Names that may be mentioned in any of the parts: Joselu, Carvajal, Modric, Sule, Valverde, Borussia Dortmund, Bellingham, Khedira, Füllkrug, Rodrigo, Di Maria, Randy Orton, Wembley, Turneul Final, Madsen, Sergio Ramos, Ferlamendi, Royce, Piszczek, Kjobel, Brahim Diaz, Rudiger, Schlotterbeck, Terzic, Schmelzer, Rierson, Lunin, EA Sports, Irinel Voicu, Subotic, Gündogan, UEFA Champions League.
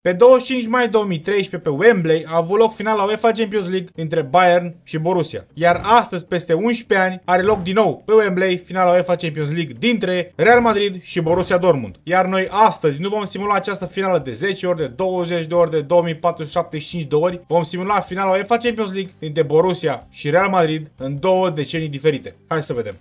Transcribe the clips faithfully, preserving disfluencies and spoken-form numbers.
Pe douăzeci și cinci mai două mii treisprezece, pe Wembley, a avut loc finala UEFA Champions League dintre Bayern și Borussia. Iar astăzi, peste unsprezece ani, are loc din nou pe Wembley finala UEFA Champions League dintre Real Madrid și Borussia Dortmund. Iar noi astăzi nu vom simula această finală de zece ori, de douăzeci de ori, de două mii patru sute șaptezeci și cinci de ori. Vom simula finala UEFA Champions League dintre Borussia și Real Madrid în două decenii diferite. Hai să vedem.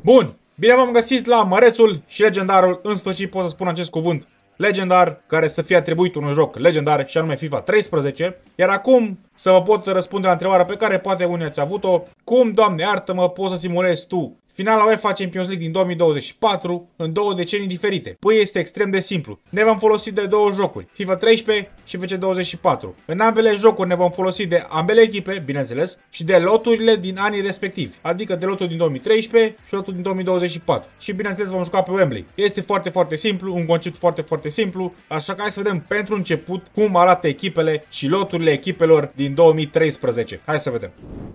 Bun, bine v-am găsit la mărețul și legendarul, în sfârșit pot să spun acest cuvânt legendar, care să fie atribuit unui joc legendar, și anume FIFA treisprezece. Iar acum să vă pot răspunde la întrebarea pe care poate unii ați avut-o. Cum, Doamne iartă-mă, poți să simulezi tu finala UEFA Champions League din două mii douăzeci și patru în două decenii diferite? Păi este extrem de simplu. Ne vom folosi de două jocuri, FIFA treisprezece și FC douăzeci și patru. În ambele jocuri ne vom folosi de ambele echipe, bineînțeles, și de loturile din anii respectivi, adică de lotul din două mii treisprezece și lotul din două mii douăzeci și patru. Și bineînțeles vom juca pe Wembley. Este foarte, foarte simplu, un concept foarte, foarte simplu, așa că hai să vedem pentru început cum arată echipele și loturile echipelor din două mii treisprezece. Hai să vedem.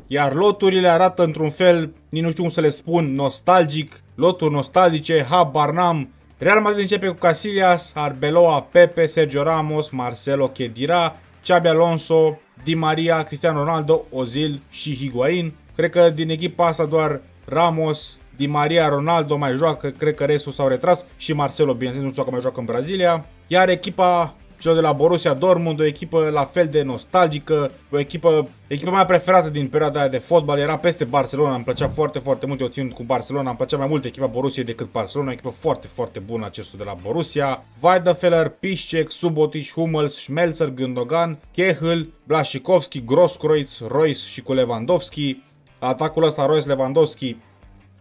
Iar loturile arată într-un fel, nici nu știu cum să le spun, nostalgic, loturi nostalgice, habar n-am. Real Madrid începe cu Casillas, Arbeloa, Pepe, Sergio Ramos, Marcelo, Khedira, Xabi Alonso, Di Maria, Cristiano Ronaldo, Ozil și Higuain. Cred că din echipa asta doar Ramos, Di Maria, Ronaldo mai joacă, cred că restul s-au retras și Marcelo, bineînțeles, nu știu că mai joacă în Brazilia. Iar echipa cel de la Borussia Dortmund, o echipă la fel de nostalgică, o echipă, echipa mea preferată din perioada aia de fotbal, era peste Barcelona, îmi plăcea foarte, foarte mult, eu țin cu Barcelona, îmi plăcea mai mult echipa Borussiei decât Barcelona, o echipă foarte, foarte bună acestul de la Borussia. Weidenfeller, Piszczek, Subotic, Hummels, Schmelzer, Gündogan, Cahill, Blaszczykowski, Grosskreutz, Royce și cu Lewandowski. Atacul ăsta Royce-Lewandowski,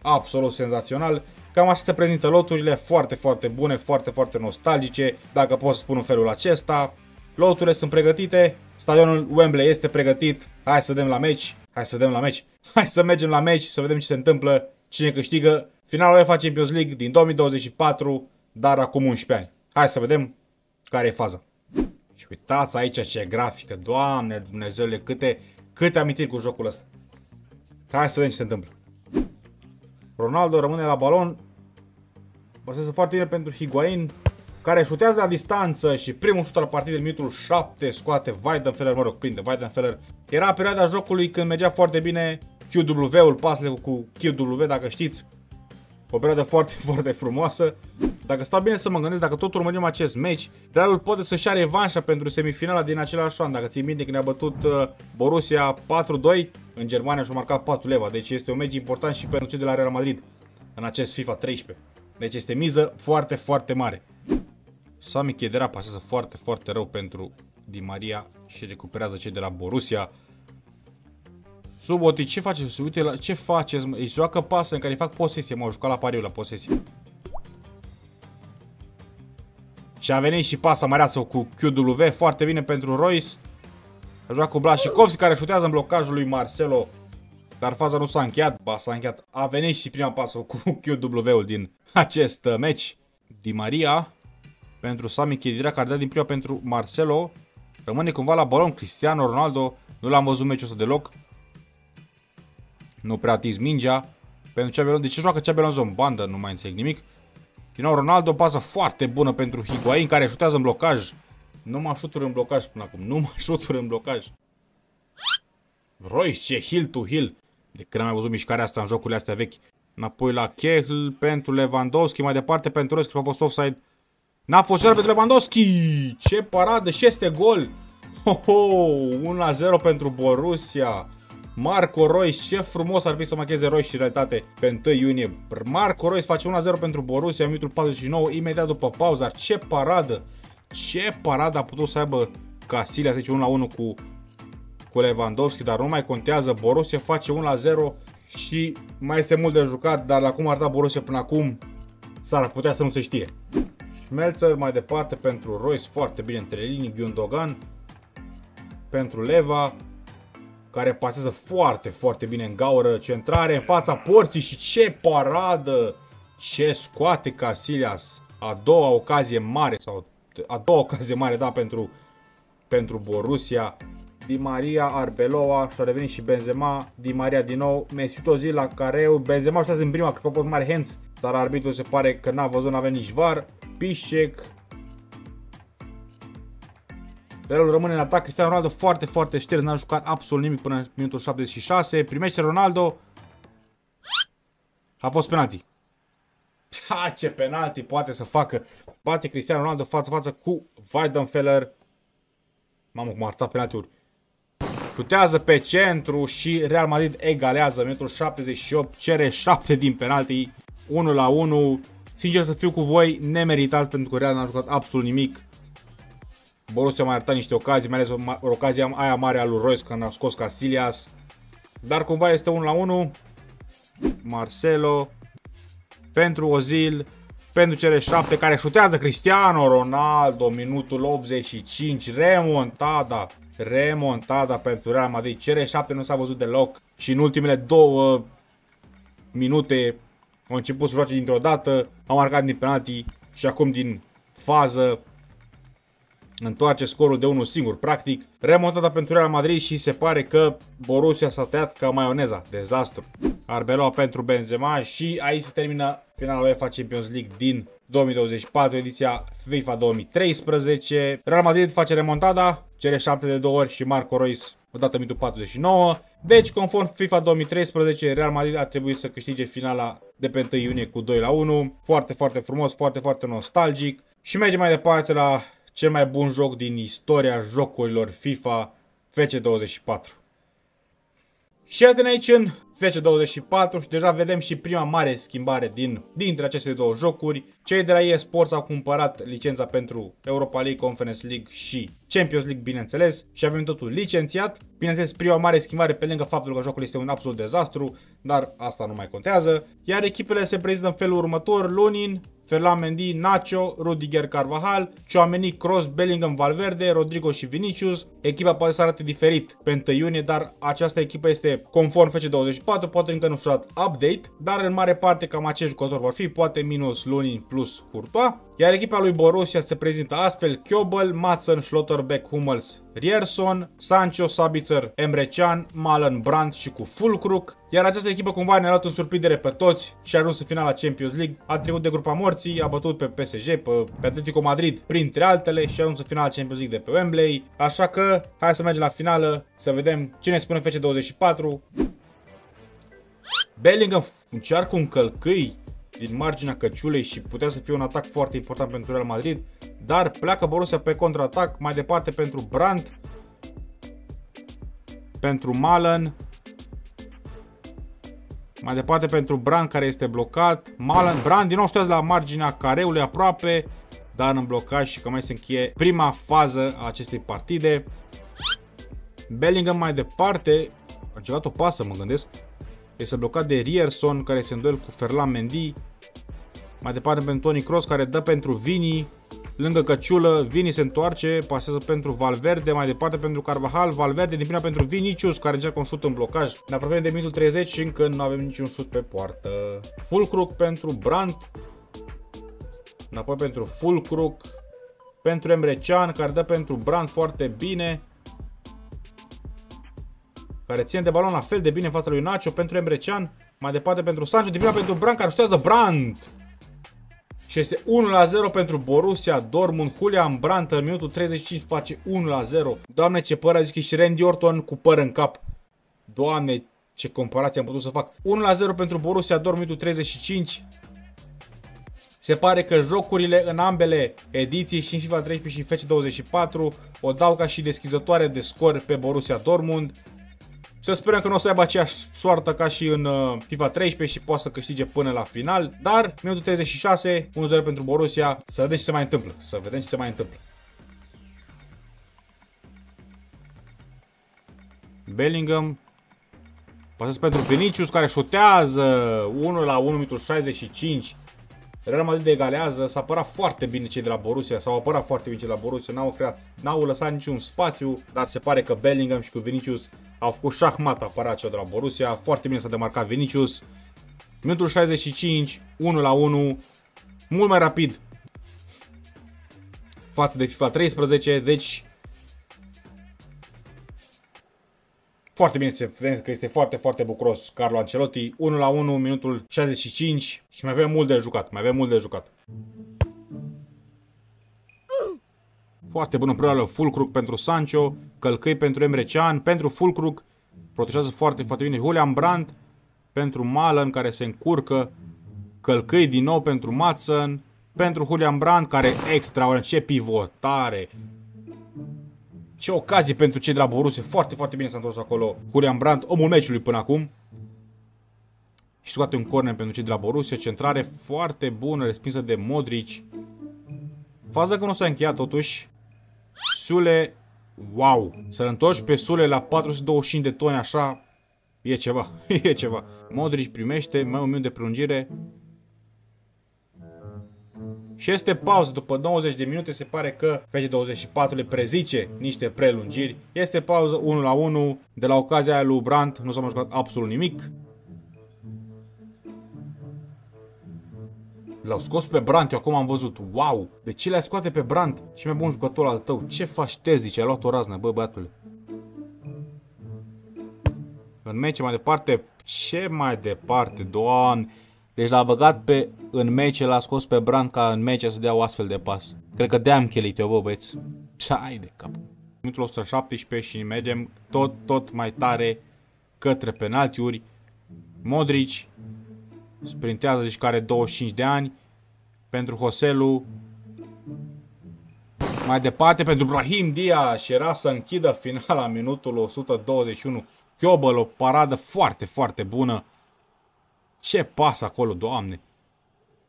absolut senzațional. Cam așa se prezintă loturile, foarte, foarte bune, foarte, foarte nostalgice, dacă pot să spun în felul acesta. Loturile sunt pregătite, stadionul Wembley este pregătit, hai să vedem la meci, hai să vedem la meci, hai să mergem la meci, să vedem ce se întâmplă, cine câștigă finala UEFA Champions League din două mii douăzeci și patru, dar acum unsprezece ani. Hai să vedem care e faza. Și uitați aici ce grafică, Doamne Dumnezeule, câte, câte amintiri cu jocul ăsta. Hai să vedem ce se întâmplă. Ronaldo rămâne la balon, pasează foarte bine pentru Higuain, care șutează la distanță și primul șut al partidei, minutul șapte, scoate Weidenfeller, mă rog, prinde Weidenfeller. Era perioada jocului când mergea foarte bine Q W-ul, pasele cu Q W, dacă știți. O perioadă foarte, foarte frumoasă. Dacă stau bine să mă gândesc, dacă tot urmărim acest meci, Realul poate să-și ia revanșa pentru semifinala din același an. Dacă ții minte că ne-a bătut Borussia patru doi în Germania și-a marcat patru leva. Deci este un meci important și pentru cei de la Real Madrid în acest FIFA treisprezece. Deci este miză foarte, foarte mare. Sami Khedira pasează foarte, foarte rău pentru Di Maria și recuperează cei de la Borussia. Subotic, ce faceți? Uite la ce faceți? Îi joacă pasă în care îi fac posesie, m-au jucat la pariu la posesie. Și a venit și pasa măreață cu Q W, foarte bine pentru Royce. A jucat cu Blaszczykowski, care șutează în blocajul lui Marcelo, dar faza nu s-a încheiat, ba s-a încheiat. A venit și prima pasă cu Q W-ul din acest meci. Di Maria pentru Sami Khedira, care dă din prima pentru Marcelo. Rămâne cumva la balon Cristiano Ronaldo, nu l-am văzut meciul ăsta deloc. Nu prea atins mingea pentru Xabi Alonso. De ce joacă Xabi Alonso în bandă? Nu mai înțeleg nimic. Din nou Ronaldo, pasă foarte bună pentru Higuain, care șutează în blocaj. Nu mă șuturi în blocaj până acum. Nu mă șuturi în blocaj. Royce, ce heel to heel. De când am mai văzut mișcarea asta în jocurile astea vechi. Înapoi la Kehl pentru Lewandowski. Mai departe pentru Royce, că a fost offside. N-a fost cel pentru Lewandowski. Ce paradă și este gol. Ho, ho, unu la zero pentru Borussia. Marco Reus, ce frumos ar fi să macheze Reus și realitate pe unu iunie. Marco Reus face unu la zero pentru Borussia, minutul patruzeci și nouă, imediat după pauză. Ce paradă! Ce paradă a putut să aibă Casillas, deci unu la unu cu, cu Lewandowski, dar nu mai contează. Borussia face unu la zero și mai este mult de jucat, dar la cum arăta Borussia până acum, s-ar putea să nu se știe. Schmelzer mai departe pentru Reus, foarte bine între linii, Gündogan pentru Leva, care pasează foarte, foarte bine în gaură, centrare în fața porții și ce paradă! Ce scoate Casillas! A doua ocazie mare, sau a doua ocazie mare, da, pentru, pentru Borussia. Di Maria, Arbeloa și a revenit și Benzema. Di Maria din nou, Mesut Ozil la careu, Benzema știați în prima, cred că a fost mare hands, dar arbitrul se pare că n-a văzut, n-a venit nici var. Piszczek, Realul rămâne în atac. Cristiano Ronaldo foarte, foarte șters. N-a jucat absolut nimic până în minutul șaptezeci și șase. Primește Ronaldo. A fost penalti. Ha, ce penalti poate să facă. Bate Cristiano Ronaldo față-față cu Weidenfeller. Mamă, cum a arătat penaltiuri. Șutează pe centru și Real Madrid egalează. Minutul șaptezeci și opt. Cere șapte din penalti. unu la unu. Sincer să fiu cu voi, nemeritat, pentru că Real n-a jucat absolut nimic. Borussia mai arătat niște ocazii, mai ales ocazia aia mare a lui Royce când a scos Casillas. Dar cumva este unu la unu. Marcelo pentru Ozil, pentru cele șapte, care șutează Cristiano Ronaldo. Minutul optzeci și cinci, remontada, remontada pentru Real Madrid. Cele șapte nu s-a văzut deloc și în ultimele două minute au început să joace dintr-o dată, au marcat din penalti și acum din fază întoarce scorul de unul singur, practic. Remontată pentru Real Madrid și se pare că Borussia s-a tăiat ca maioneza. Dezastru. Arbeloa pentru Benzema și aici se termină finala UEFA Champions League din două mii douăzeci și patru, ediția FIFA două mii treisprezece. Real Madrid face remontada, cere șapte de două ori și Marco Royce odată minutul patruzeci și nouă. Deci, conform FIFA două mii treisprezece, Real Madrid a trebuit să câștige finala de pe întâi iunie cu doi la unu. Foarte, foarte frumos, foarte, foarte nostalgic. Și mergem mai departe la cel mai bun joc din istoria jocurilor FIFA, F C douăzeci și patru. Și iată aici în F C douăzeci și patru și deja vedem și prima mare schimbare din, dintre aceste două jocuri. Cei de la E A Sports au cumpărat licența pentru Europa League, Conference League și Champions League, bineînțeles, și avem totul licențiat. Bineînțeles, prima mare schimbare, pe lângă faptul că jocul este un absolut dezastru, dar asta nu mai contează. Iar echipele se prezintă în felul următor: Lunin, Ferlamendi, Nacho, Rudiger, Carvajal, Tchouaméni, Kroos, Bellingham, Valverde, Rodrigo și Vinicius. Echipa poate să arate diferit pe întâi iunie, dar această echipă este conform F C douăzeci și patru, poate încă nu și-a dat update, dar în mare parte cam acești jucători vor fi, poate minus Lunin, plus Courtois. Iar echipa lui Borussia se prezintă astfel: Kjobel, Madsen, Schlotterbeck, Hummels, Rierson, Sancho, Sabitzer, Emre Can, Malen, Brandt și cu Füllkrug. Iar această echipă cumva ne-a luat în surprindere pe toți și a ajuns în finala Champions League. A trecut de grupa morții, a bătut pe P S G, pe Atletico Madrid, printre altele, și a ajuns în finala Champions League de pe Wembley. Așa că hai să mergem la finală să vedem ce ne spune F C douăzeci și patru. Bellingham încearcă un călcâi din marginea căciulei și putea să fie un atac foarte important pentru Real Madrid, dar pleacă Borussia pe contraatac, mai departe pentru Brandt, pentru Malen, mai departe pentru Brandt, care este blocat. Malen, Brandt din nou știați la marginea careului aproape, dar în blocaj și că mai se încheie prima fază a acestei partide. Bellingham mai departe a încercat o pasă, mă gândesc. Este blocat de Rierson, care se îndoiel cu Ferlamendi. Mai departe pentru Toni Kroos, care dă pentru Vini. Lângă căciulă, Vini se întoarce, pasează pentru Valverde, mai departe pentru Carvajal, Valverde din prima pentru Vinicius, care încearcă un șut în blocaj. Ne apropiem de minutul treizeci și încă nu avem niciun șut pe poartă. Füllkrug pentru Brandt. Înapoi pentru Füllkrug. Pentru Emre Can, care dă pentru Brandt foarte bine, care ține de balon la fel de bine în fața lui Nacho, pentru Emre Can, mai departe pentru Sancho, din prima pentru Brandt, care șutează Brandt. Și este unu la zero pentru Borussia Dortmund. Julian Brandt în minutul treizeci și cinci face unu la zero. Doamne, ce păr a zis și Randy Orton cu păr în cap. Doamne, ce comparație am putut să fac. unu la zero pentru Borussia Dortmund, minutul treizeci și cinci. Se pare că jocurile în ambele ediții, și în FIFA treisprezece și în F C douăzeci și patru, o dau ca și deschizătoare de scor pe Borussia Dortmund. Să sperăm că nu o să aibă aceeași soartă ca și în FIFA treisprezece și poate să câștige până la final. Dar minutul treizeci și șase, unu la zero pentru Borussia. Să vedem ce se mai întâmplă. Să vedem ce se mai întâmplă. Bellingham. Pasează pentru Vinicius, care șutează. unu la unu, minutul șaizeci și cinci. Real Madrid egalează. S-a apărat foarte bine cei de la Borussia, s-au apărat foarte bine cei de la Borussia, n-au creat, n-au lăsat niciun spațiu, dar se pare că Bellingham și cu Vinicius au făcut șahmat apărat cei de la Borussia. Foarte bine s-a demarcat Vinicius. Minutul șaizeci și cinci, unu la unu, mult mai rapid față de FIFA treisprezece, deci foarte bine se vede că este foarte, foarte bucuros Carlo Ancelotti. unu la unu, minutul șaizeci și cinci și mai avem mult de jucat, mai avem mult de jucat. Foarte bună preluare Füllkrug pentru Sancho, călcâi pentru Emre Can, pentru Füllkrug, protejează foarte, foarte bine Julian Brandt, pentru Malen care se încurcă, călcâi din nou pentru Madsen, pentru Julian Brandt care extraordinar, ce pivotare! Ce ocazie pentru cei de la Borussia, foarte, foarte bine s-a întors acolo Julian Brandt, omul meciului până acum. Și scoate un corner pentru cei de la Borussia, centrare foarte bună, respinsă de Modric. Faza că nu s-a încheiat totuși. Sule, wow! Să-l întorci pe Sule la patru sute douăzeci și cinci de tone așa, e ceva, e ceva. Modric primește, mai un minut de prelungire. Și este pauză, după nouăzeci de minute se pare că F C douăzeci și patru le prezice niște prelungiri. Este pauză unu la unu, de la ocazia aia lui Brandt nu s-a mai jucat absolut nimic. L-au scos pe Brandt, eu acum am văzut, wow! De ce le-ai scoate pe Brandt? Ce mai bun jucător al tău, ce faci tezi, zice, ai luat o raznă, bă, băiatule. În meci mai departe, ce mai departe, doamne! Deci l-a băgat pe, în meci, l-a scos pe Brandt ca în meci să dea o astfel de pas. Cred că de-am chelit-o, bă, băieți. Hai de cap. Minutul o sută șaptesprezece și mergem tot, tot mai tare către penaltiuri. Modric sprintează, zici că are douăzeci și cinci de ani, pentru Joselu. Mai departe pentru Brahim Dia și era să închidă finala minutul o sută douăzeci și unu. Chiobăl, o paradă foarte, foarte bună. Ce pas acolo, doamne!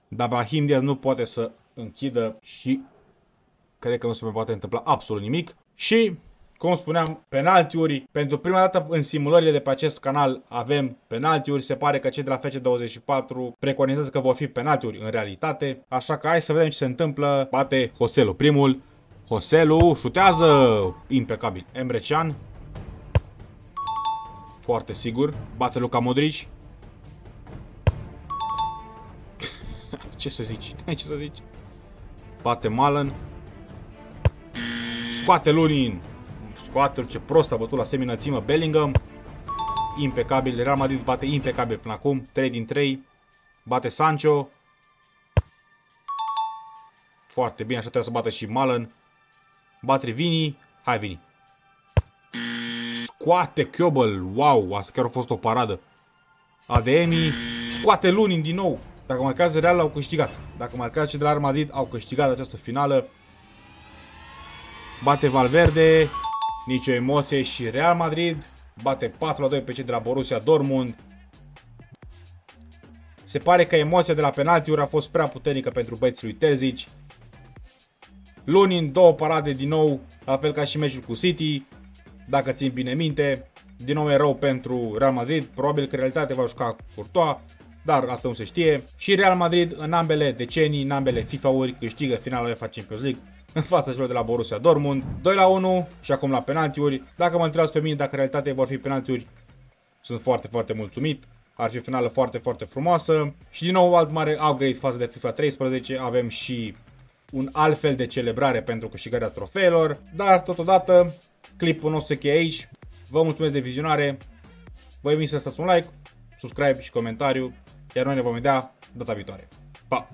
Dar Brahim Diaz nu poate să închidă și cred că nu se mai poate întâmpla absolut nimic. Și, cum spuneam, penaltiuri. Pentru prima dată în simulările de pe acest canal avem penaltiuri. Se pare că cei de la F C douăzeci și patru preconizează că vor fi penaltiuri în realitate. Așa că hai să vedem ce se întâmplă. Bate Joselu primul. Joselu șutează impecabil. Emre Can. Foarte sigur. Bate Luca Modric. Ce să zici? Ce să zici? Bate Malen. Scoate Lunin. Scoate-l, ce prost a bătut la seminățimă Bellingham. Impecabil. Real Madrid bate impecabil până acum. trei din trei. Bate Sancho. Foarte bine. Așa trebuie să bată și Malen. Bate Vini. Hai Vini. Scoate Chiobăl. Wow. Asta chiar a fost o paradă. A D M-i. Scoate Lunin din nou. Dacă marcați Real, au câștigat. Dacă marcați cei de la Real Madrid, au câștigat această finală. Bate Valverde. Nicio emoție și Real Madrid bate patru la doi pe cei de la Borussia Dortmund. Se pare că emoția de la penaltiuri a fost prea puternică pentru băieții lui Terzic. Lunin, două parade din nou, la fel ca și meciul cu City. Dacă țin bine minte, din nou e rău pentru Real Madrid. Probabil că în realitate va juca Courtois. Dar asta nu se știe. Și Real Madrid în ambele decenii, în ambele FIFA-uri, câștigă finala UEFA Champions League în fața celor de la Borussia Dortmund. doi la unu și acum la penaltiuri. Dacă mă întrebați pe mine dacă în realitate vor fi penaltiuri, sunt foarte, foarte mulțumit. Ar fi finală foarte, foarte frumoasă. Și din nou alt mare upgrade față de FIFA treisprezece. Avem și un alt fel de celebrare pentru câștigarea trofeelor. Dar totodată clipul nostru e aici. Vă mulțumesc de vizionare. Vă invit să lăsați un like, subscribe și comentariu. Iar noi ne vom vedea data viitoare. Pa!